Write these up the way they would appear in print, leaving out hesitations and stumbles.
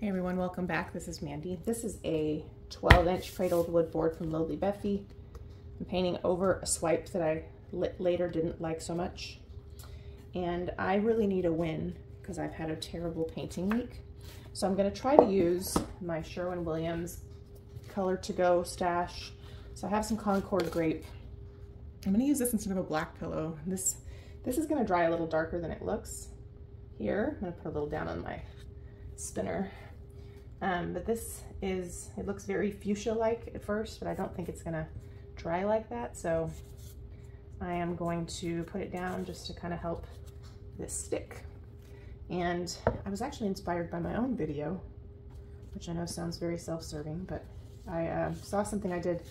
Hey everyone, welcome back. This is Mandy. This is a 12-inch cradled wood board from Lonely Beffy. I'm painting over a swipe that I later didn't like so much. And I really need a win because I've had a terrible painting week. So I'm going to try to use my Sherwin-Williams Color to Go stash. So I have some Concord Grape. I'm going to use this instead of a black pillow. This is going to dry a little darker than it looks here. I'm going to put a little down on my spinner. But this is, it looks very fuchsia-like at first, but I don't think it's going to dry like that. So I am going to put it down just to kind of help this stick. And I was actually inspired by my own video, which I know sounds very self-serving, but I saw something I did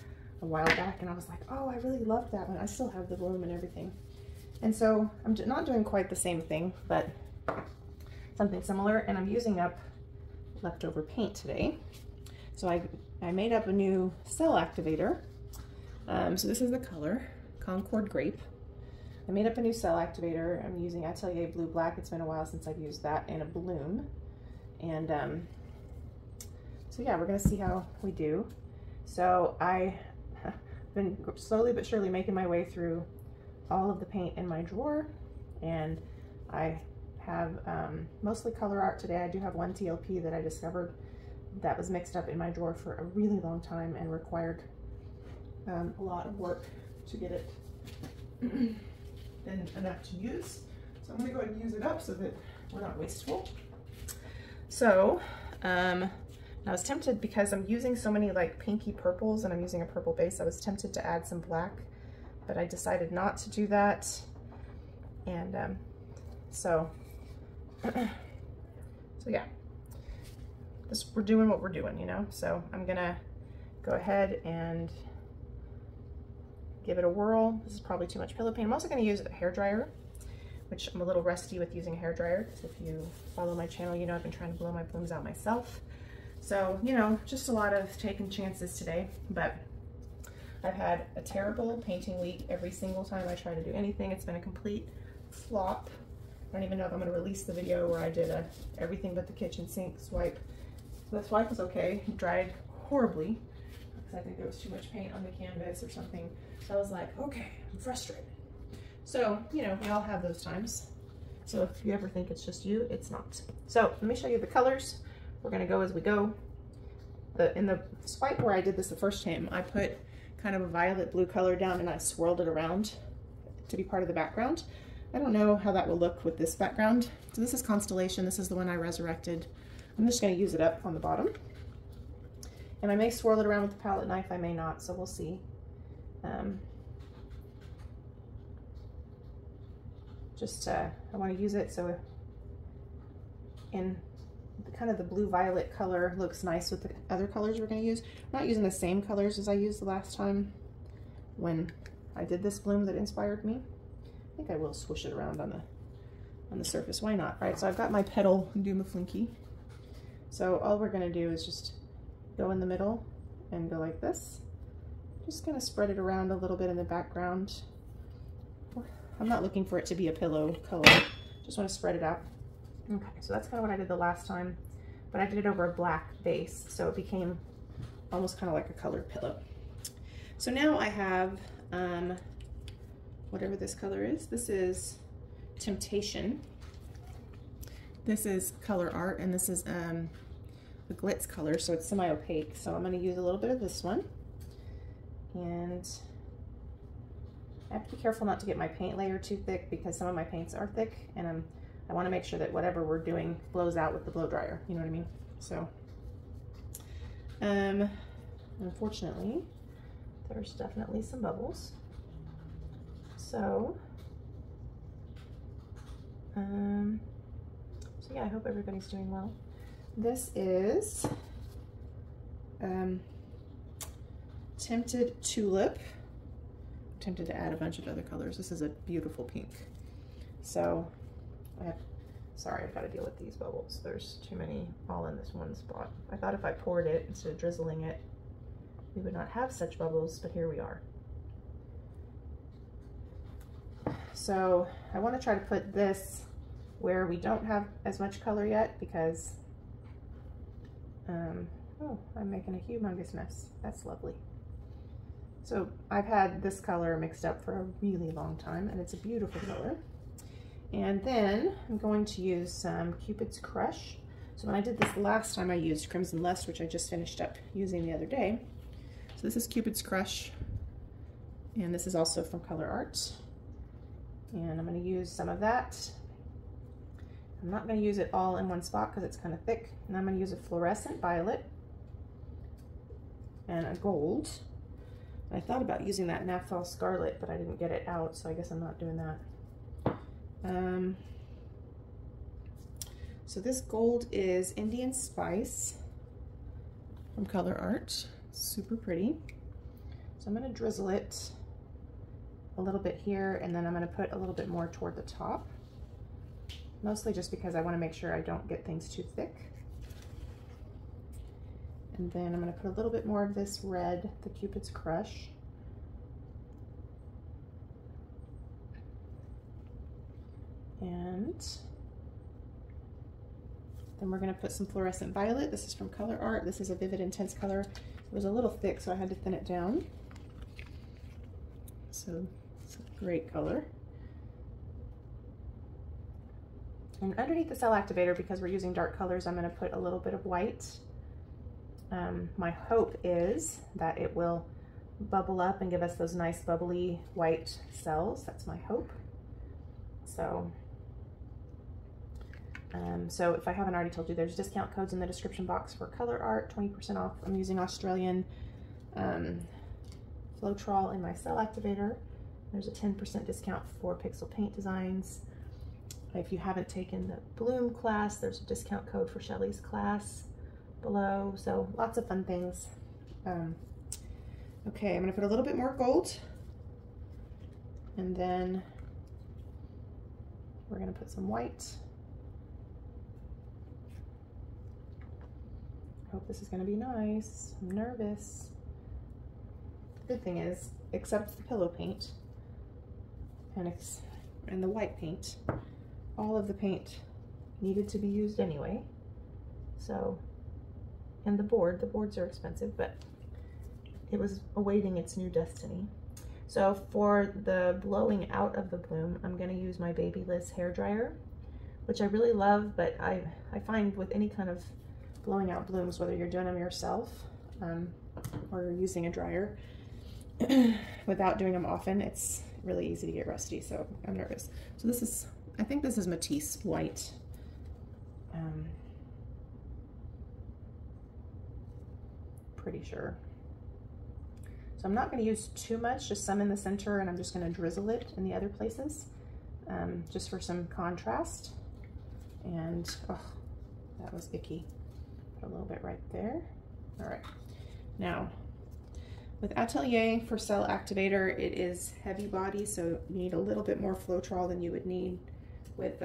a while back and I was like, oh, I really loved that one. I still have the room and everything. And so I'm not doing quite the same thing, but something similar. And I'm using up leftover paint today. So I made up a new cell activator. So this is the color, Concord Grape. I made up a new cell activator. I'm using Atelier Blue Black. It's been a while since I've used that in a bloom. And so yeah, we're gonna see how we do. So I've been slowly but surely making my way through all of the paint in my drawer. And I have mostly Color Art today. I do have one TLP that I discovered that was mixed up in my drawer for a really long time and required a lot of work to get it and enough to use. So I'm gonna go ahead and use it up so that we're not wasteful. So I was tempted, because I'm using so many like pinky purples and I'm using a purple base, I was tempted to add some black, but I decided not to do that. And so, yeah, we're doing what we're doing, you know? So I'm gonna go ahead and give it a whirl. This is probably too much pillow paint. I'm also going to use a hairdryer, which I'm a little rusty with using a hairdryer, because if you follow my channel, you know I've been trying to blow my blooms out myself. So, you know, just a lot of taking chances today, but I've had a terrible painting week. Every single time I try to do anything, it's been a complete flop. I don't even know if I'm going to release the video where I did a everything but the kitchen sink swipe. So the swipe was okay. It dried horribly, because I think there was too much paint on the canvas or something. So I was like, okay, I'm frustrated. So, you know, we all have those times. So if you ever think it's just you, it's not. So let me show you the colors. We're gonna go as we go. In the swipe where I did this the first time, I put kind of a violet blue color down and I swirled it around to be part of the background. I don't know how that will look with this background. So this is Constellation. This is the one I resurrected. I'm just gonna use it up on the bottom. And I may swirl it around with the palette knife, I may not, so we'll see. I want to use it so in kind of the blue violet color looks nice with the other colors we're going to use. I'm not using the same colors as I used the last time when I did this bloom that inspired me. I think I will swoosh it around on the surface. Why not? All right, so I've got my petal Doomaflinky. So all we're going to do is just go in the middle and go like this. Just gonna spread it around a little bit in the background. I'm not looking for it to be a pillow color. Just wanna spread it out. Okay, so that's kind of what I did the last time, but I did it over a black base, so it became almost kind of like a colored pillow. So now I have whatever this color is. This is Temptation. This is Color Art, and this is the Glitz color, so it's semi-opaque. So I'm gonna use a little bit of this one. And I have to be careful not to get my paint layer too thick, because some of my paints are thick, and I want to make sure that whatever we're doing blows out with the blow dryer, you know what I mean? So, unfortunately, there's definitely some bubbles. So, yeah, I hope everybody's doing well. This is, Tempted Tulip. I'm tempted to add a bunch of other colors. This is a beautiful pink. So sorry, I've got to deal with these bubbles. There's too many all in this one spot. I thought if I poured it instead of drizzling it, we would not have such bubbles, but here we are. So I want to try to put this where we don't have as much color yet, because Oh, I'm making a humongous mess. That's lovely. So I've had this color mixed up for a really long time, and it's a beautiful color. And then I'm going to use some Cupid's Crush. So when I did this last time, I used Crimson Lust, which I just finished up using the other day. So this is Cupid's Crush, and this is also from Color Art. And I'm going to use some of that. I'm not going to use it all in one spot because it's kind of thick. And I'm going to use a fluorescent violet and a gold. I thought about using that naphthol scarlet, but I didn't get it out, so I guess I'm not doing that. So this gold is Indian Spice from Color Art. Super pretty. So I'm going to drizzle it a little bit here, and then I'm going to put a little bit more toward the top. Mostly just because I want to make sure I don't get things too thick. And then I'm going to put a little bit more of this red, the Cupid's Crush. And then we're going to put some fluorescent violet. This is from Color Art. This is a vivid, intense color. It was a little thick, so I had to thin it down. So it's a great color. And underneath the cell activator, because we're using dark colors, I'm going to put a little bit of white. My hope is that it will bubble up and give us those nice bubbly white cells. That's my hope. So, so if I haven't already told you, there's discount codes in the description box for Color Art, 20% off. I'm using Australian Floetrol in my cell activator. There's a 10% discount for Pixel Paint Designs. If you haven't taken the Bloom class, there's a discount code for Shelley's class below. So lots of fun things. Okay, I'm going to put a little bit more gold. And then we're going to put some white. I hope this is going to be nice. I'm nervous. The good thing is, except the pillow paint and the white paint, all of the paint needed to be used anyway. So, and the boards are expensive, but it was awaiting its new destiny. So for the blowing out of the bloom, I'm gonna use my Babyliss hairdryer, which I really love, but I find with any kind of blowing out blooms, whether you're doing them yourself or using a dryer, without doing them often, it's really easy to get rusty, so I'm nervous. So this is, I think this is Matisse White. Pretty sure. So I'm not going to use too much, just some in the center, and I'm just going to drizzle it in the other places, just for some contrast. And, oh, that was icky. Put a little bit right there. All right. Now, with Atelier for cell activator, it is heavy body, so you need a little bit more Floetrol than you would need with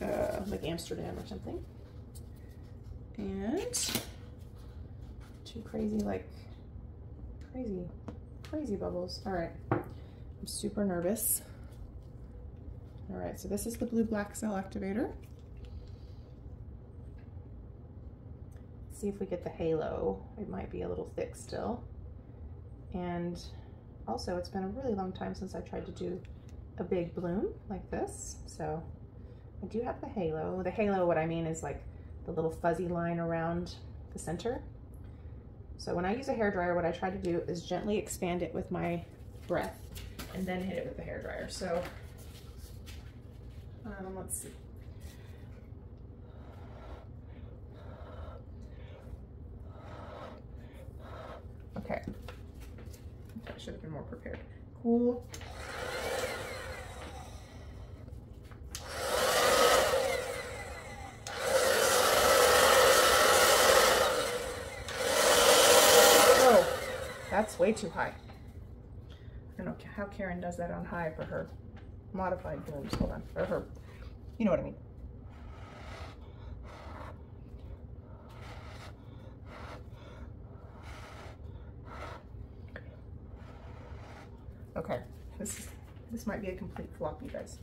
like Amsterdam or something. And two crazy, like crazy bubbles. All right, I'm super nervous. All right, so this is the blue-black cell activator. See if we get the halo. It might be a little thick still. And also, it's been a really long time since I tried to do a big bloom like this. So I do have the halo. The halo, what I mean is like the little fuzzy line around the center. So when I use a hairdryer, what I try to do is gently expand it with my breath and then hit it with the hairdryer. So let's see. Okay, I should have been more prepared. Cool. Whoa, that's way too high. I don't know how Karen does that on high for her modified blooms. Hold on, for her, you know what I mean. Okay, this might be a complete flop, you guys.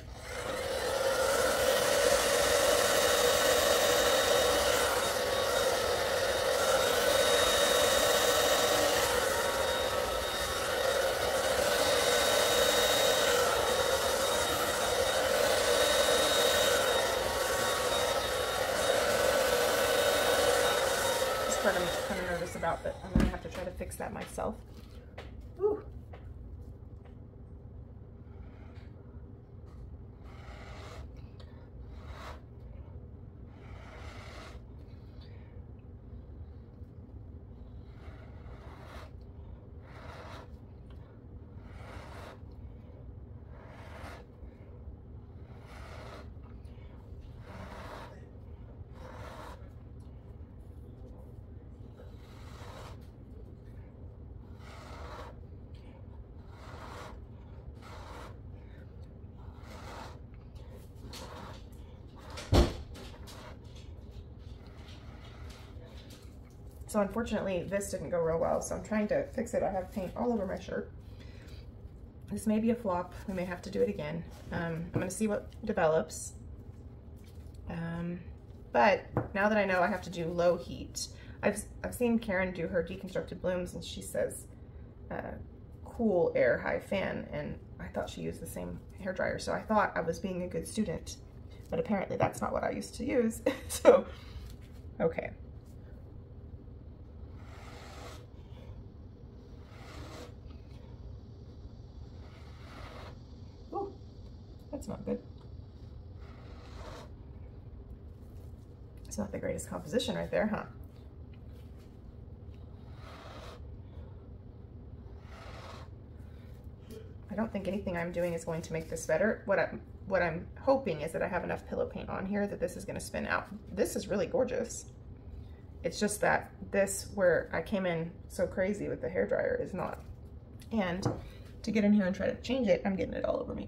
part I'm kind of nervous about, but I'm gonna have to try to fix that myself. Ooh. So unfortunately, this didn't go real well, so I'm trying to fix it. I have paint all over my shirt. This may be a flop. We may have to do it again. I'm gonna see what develops. But now that I know I have to do low heat, I've seen Karen do her deconstructed blooms, and she says cool air, high fan, and I thought she used the same hairdryer, so I thought I was being a good student, but apparently that's not what I used to use, so, okay. That's not good. It's not the greatest composition right there, huh? I don't think anything I'm doing is going to make this better. What I'm hoping is that I have enough pillow paint on here that this is going to spin out. This is really gorgeous. It's just that this, where I came in so crazy with the hairdryer, is not. And to get in here and try to change it, I'm getting it all over me.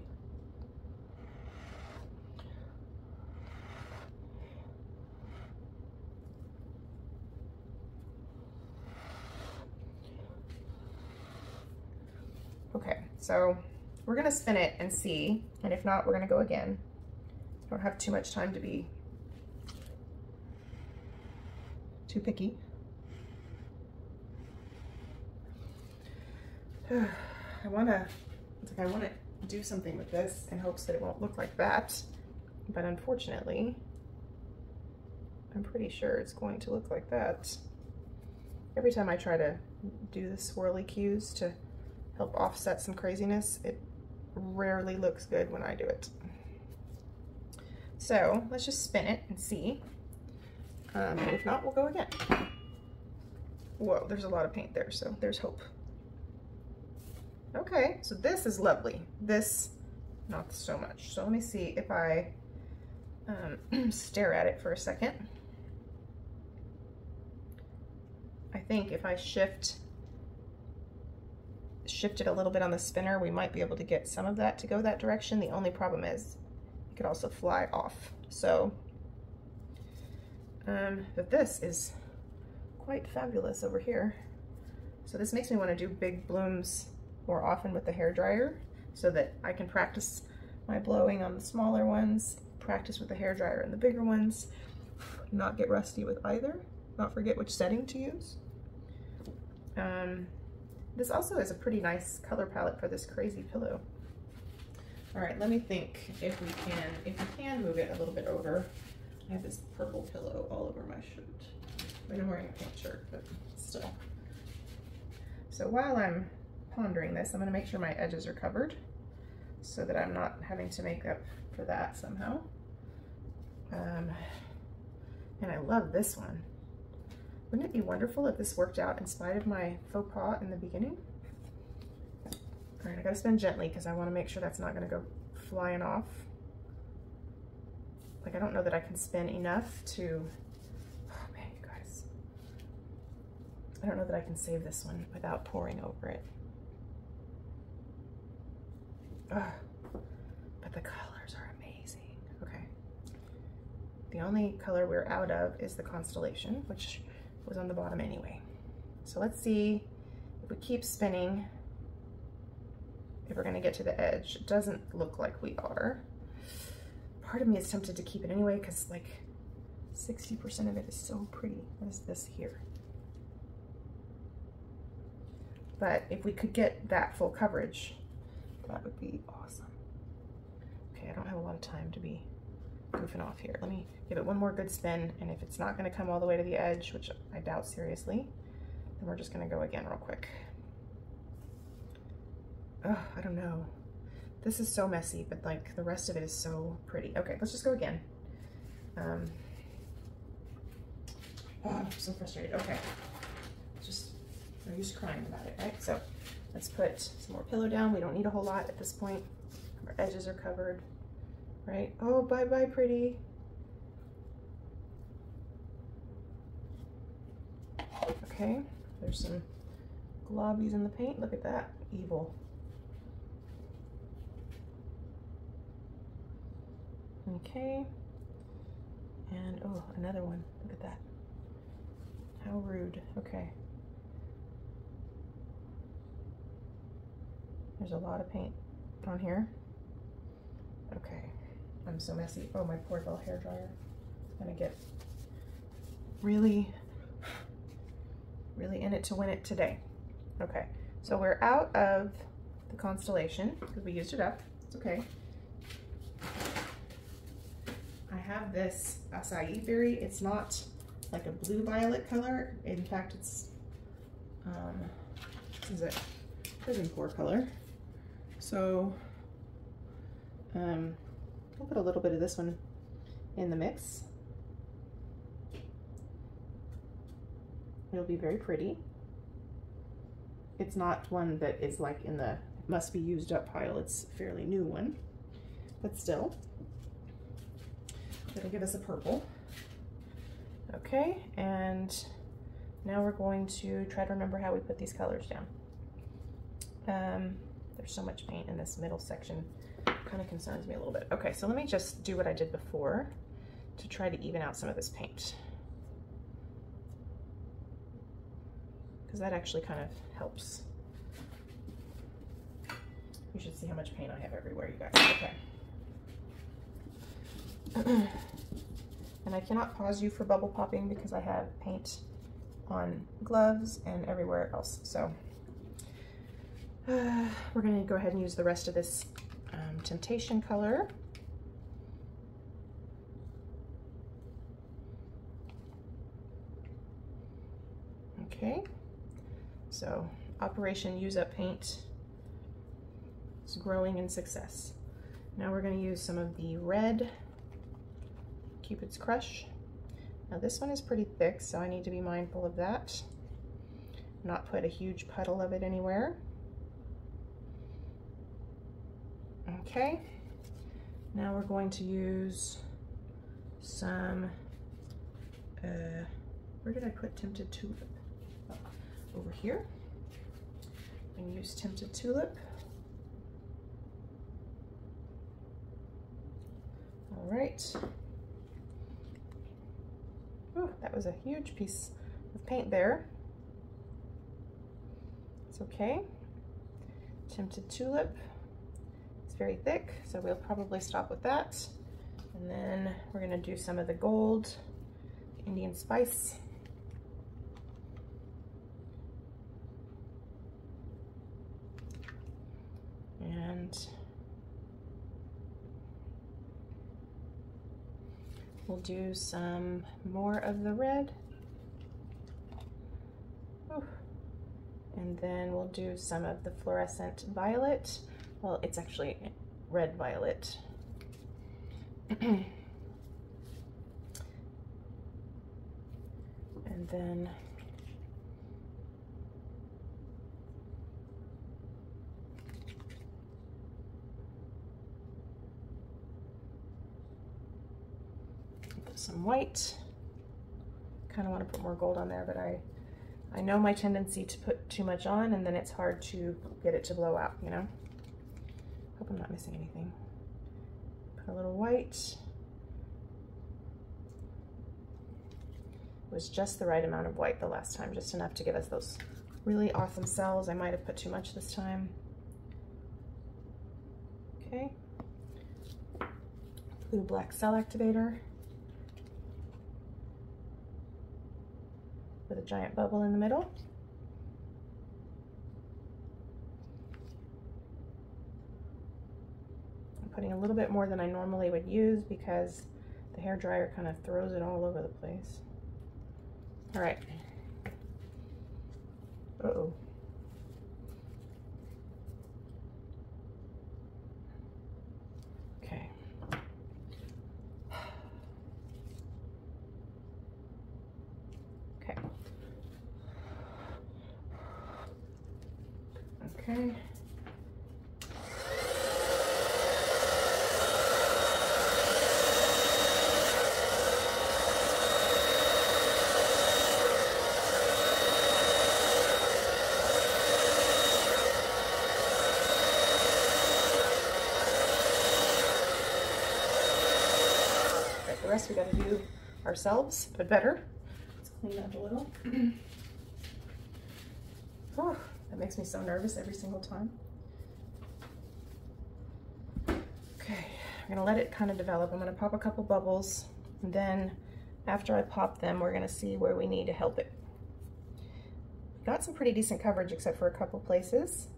So we're gonna spin it and see, and if not, we're gonna go again. Don't have too much time to be too picky. I wanna do something with this in hopes that it won't look like that, but unfortunately, I'm pretty sure it's going to look like that. Every time I try to do the swirly cues to help offset some craziness, it rarely looks good when I do it. So let's just spin it and see. If not, we'll go again. Whoa, there's a lot of paint there, so there's hope. Okay, so this is lovely. This, not so much. So let me see if I stare at it for a second. I think if I shift it a little bit on the spinner, we might be able to get some of that to go that direction. The only problem is it could also fly off. So, but this is quite fabulous over here. So this makes me want to do big blooms more often with the hairdryer so that I can practice my blowing on the smaller ones, practice with the hairdryer and the bigger ones, not get rusty with either, not forget which setting to use. This also is a pretty nice color palette for this crazy pillow. All right, let me think if we can move it a little bit over. I have this purple pillow all over my shirt. I mean, I'm wearing a pink shirt, but still. So while I'm pondering this, I'm gonna make sure my edges are covered so that I'm not having to make up for that somehow. And I love this one. Wouldn't it be wonderful if this worked out in spite of my faux pas in the beginning? All right, I gotta spin gently because I wanna make sure that's not gonna go flying off. Like, I don't know that I can spin enough to, oh man, you guys. I don't know that I can save this one without pouring over it. Ugh, but the colors are amazing. Okay. The only color we're out of is the Constellation, which was on the bottom anyway. So let's see if we keep spinning, if we're gonna get to the edge. It doesn't look like we are. Part of me is tempted to keep it anyway, because like 60% of it is so pretty. What is this here? But if we could get that full coverage, that would be awesome. Okay, I don't have a lot of time to be goofing off here. Let me give it one more good spin, and if it's not going to come all the way to the edge, which I doubt seriously, then we're just going to go again real quick. Ugh, I don't know. This is so messy, but like the rest of it is so pretty. Okay, let's just go again. Oh, I'm so frustrated. Okay, just no use crying about it, right? So let's put some more pillow down. We don't need a whole lot at this point. Our edges are covered, right? Oh, bye-bye, pretty. Okay, there's some globbies in the paint. Look at that, evil. Okay, and oh, another one. Look at that. How rude. Okay. There's a lot of paint on here. Okay. I'm so messy. Oh, my poor little hairdryer. It's gonna get really, really in it to win it today. Okay. So we're out of the Constellation because we used it up. It's okay. I have this Acai Berry. It's not like a blue violet color. In fact, it's, this is a PrizmPour color. So, I'll put a little bit of this one in the mix. It'll be very pretty. It's not one that is like in the must be used up pile. It's a fairly new one, but still. It'll give us a purple. Okay, and now we're going to try to remember how we put these colors down. There's so much paint in this middle section, kind of concerns me a little bit. Okay, so let me just do what I did before to try to even out some of this paint, because that actually kind of helps. You should see how much paint I have everywhere, you guys. Okay. And I cannot pause you for bubble popping because I have paint on gloves and everywhere else. So we're going to go ahead and use the rest of this Temptation color. Okay, so Operation Use Up Paint is growing in success. Now we're going to use some of the red Cupid's Crush. Now this one is pretty thick, so I need to be mindful of that. Not put a huge puddle of it anywhere. Okay, now we're going to use some, where did I put Tempted Tulip? Oh, over here. I'm going to use Tempted Tulip. All right. Ooh, that was a huge piece of paint there. It's okay. Tempted Tulip. It's very thick, so we'll probably stop with that. And then we're going to do some of the gold Indian Spice. And we'll do some more of the red. Ooh. And then we'll do some of the Fluorescent Violet. Well, it's actually red violet. And then some white. Kind of want to put more gold on there, but I know my tendency to put too much on and then it's hard to get it to blow out, you know? Hope I'm not missing anything. Put a little white. It was just the right amount of white the last time, just enough to give us those really awesome cells. I might have put too much this time. Okay. Blue black cell activator. With a giant bubble in the middle. I'm putting a little bit more than I normally would use because The hairdryer kind of throws it all over the place. All right. Uh-oh. Okay. Okay. Okay. We gotta do ourselves, but better. Let's clean up a little. Oh, that makes me so nervous every single time. Okay, I'm gonna let it kind of develop. I'm gonna pop a couple bubbles, and then after I pop them, we're gonna see where we need to help it. Got some pretty decent coverage except for a couple places.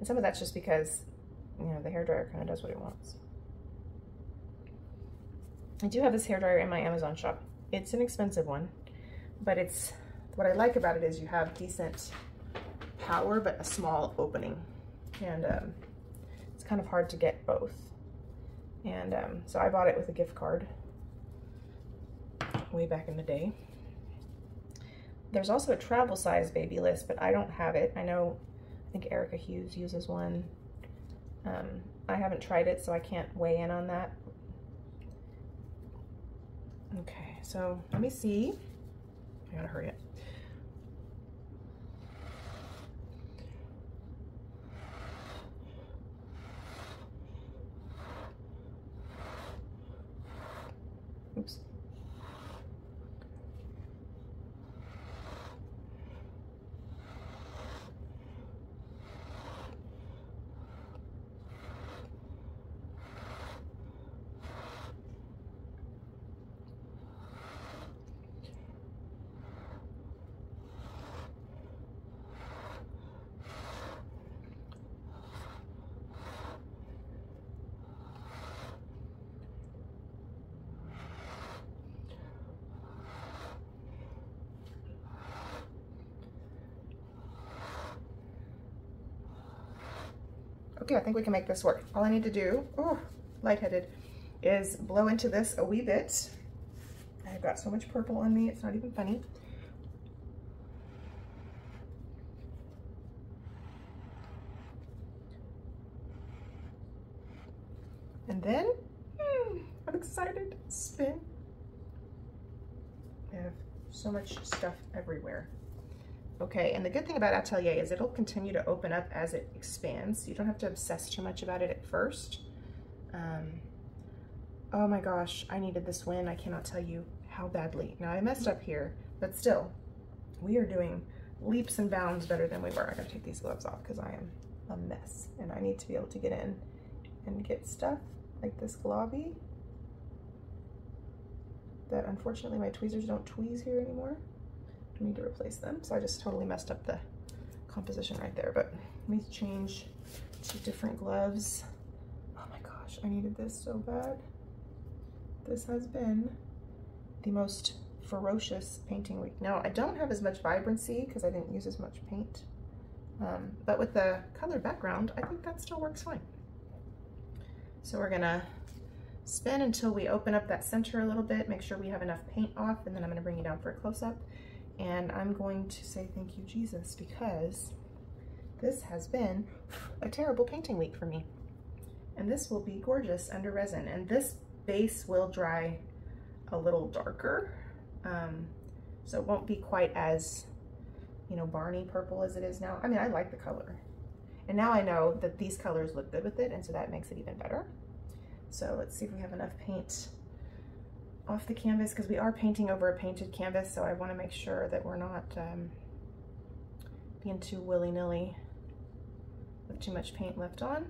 And some of that's just because, you know, the hairdryer kind of does what it wants. I do have this hairdryer in my Amazon shop. It's an expensive one, but it's, what I like about it is you have decent power, but a small opening. And it's kind of hard to get both. And so I bought it with a gift card way back in the day. There's also a travel size Babyliss, but I don't have it. I know, I think Erica Hughes uses one. I haven't tried it, so I can't weigh in on that. Okay, so let me see. I gotta hurry up. Oops. I think we can make this work. All I need to do, oh, lightheaded, is blow into this a wee bit. I've got so much purple on me, it's not even funny. And then, I'm excited, spin. I have so much stuff everywhere. Okay, and the good thing about Atelier is it'll continue to open up as it expands. You don't have to obsess too much about it at first. Oh my gosh, I needed this win. I cannot tell you how badly. Now I messed up here, but still, we are doing leaps and bounds better than we were. I gotta take these gloves off because I am a mess and I need to be able to get in and get stuff like this globby that unfortunately my tweezers don't tweeze here anymore. Need to replace them, so I just totally messed up the composition right there, but let me change to different gloves. Oh my gosh, I needed this so bad. This has been the most ferocious painting week. Now, I don't have as much vibrancy because I didn't use as much paint, but with the color background, I think that still works fine. So we're gonna spin until we open up that center a little bit, make sure we have enough paint off, and then I'm gonna bring you down for a close-up. And I'm going to say thank you, Jesus, because this has been a terrible painting week for me. And this will be gorgeous under resin. And this base will dry a little darker. So it won't be quite as, you know, Barney purple as it is now. I mean, I like the color. And now I know that these colors look good with it, and so that makes it even better. So let's see if we have enough paint off the canvas, because we are painting over a painted canvas, so I want to make sure that we're not being too willy-nilly with too much paint left on.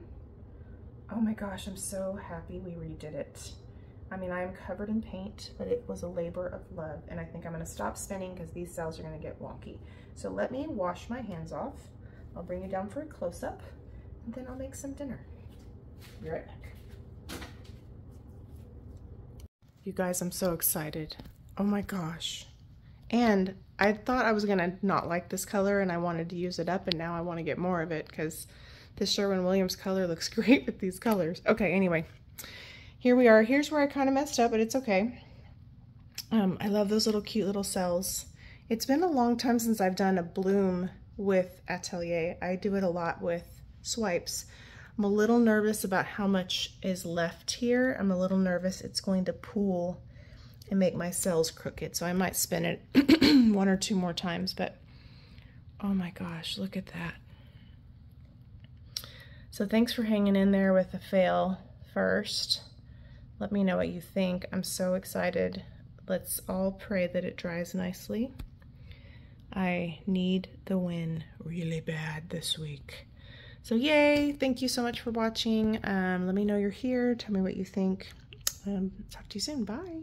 Oh my gosh, I'm so happy we redid it. I mean, I'm covered in paint, but it was a labor of love, and I think I'm going to stop spinning because these cells are going to get wonky. So let me wash my hands off. I'll bring you down for a close-up, and then I'll make some dinner. Be right back. You guys, I'm so excited. Oh my gosh. And I thought I was gonna not like this color and I wanted to use it up, and now I want to get more of it because this Sherwin-Williams color looks great with these colors. Okay, anyway, here we are. Here's where I kind of messed up, but it's okay. I love those little cute little cells. It's been a long time since I've done a bloom with Atelier. I do it a lot with swipes. I'm a little nervous about how much is left here. I'm a little nervous it's going to pool and make my cells crooked, so I might spin it one or two more times, but oh my gosh, look at that. So thanks for hanging in there with a fail first. Let me know what you think. I'm so excited. Let's all pray that it dries nicely. I need the win really bad this week. So yay, thank you so much for watching. Let me know you're here. Tell me what you think. Talk to you soon. Bye.